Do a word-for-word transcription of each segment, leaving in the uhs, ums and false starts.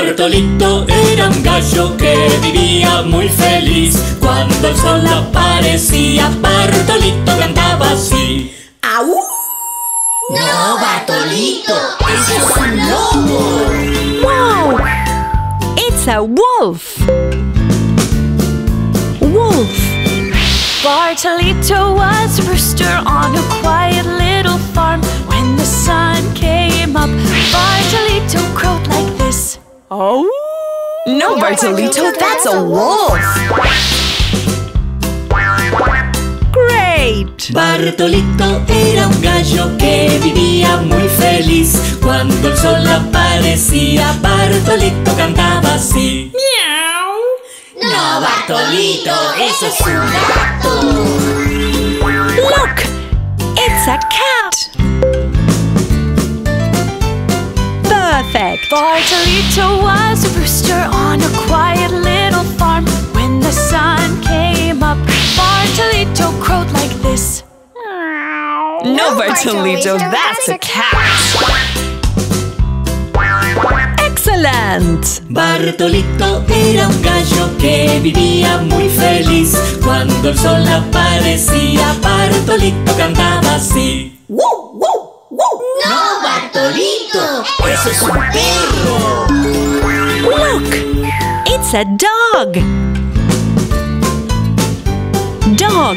Bartolito era un gallo que vivía muy feliz. Cuando el sol aparecía, Bartolito cantaba así: ¡Aú! ¡No, Bartolito! ¡Ese es un lobo! ¡Wow! ¡It's a wolf! Wolf! Bartolito was a rooster on a quiet little farm. When the sun came up, Bartolito crowed like this: Oh! No, Bartolito, that's a wolf! Bartolito era un gallo que vivía muy feliz. Cuando el sol aparecía, Bartolito cantaba así: ¡Miau! ¡No, Bartolito! ¡Eso es un gato! Look! It's a cat! Perfect! Bartolito was a rooster on a quiet little farm. When the sun came up, Bartolito crowed like this: No, Bartolito, that's a cat! Excellent! Bartolito era un gallo que vivía muy feliz. Cuando el sol aparecía, Bartolito cantaba así: ¡Woo, woo, woo! ¡No, Bartolito! ¡Eso es un perro! Look! It's a dog! Dog.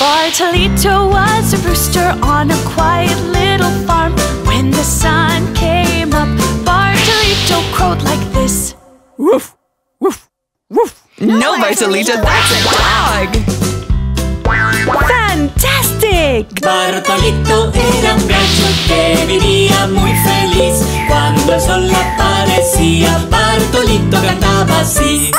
Bartolito was a rooster on a quiet little farm. When the sun came up, Bartolito crowed like this: Woof, woof, woof. No, no Bartolito, Bartolito, that's a dog! Fantastic! Bartolito era un gallo que vivía muy feliz. Cuando el sol aparecía, Bartolito cantaba así.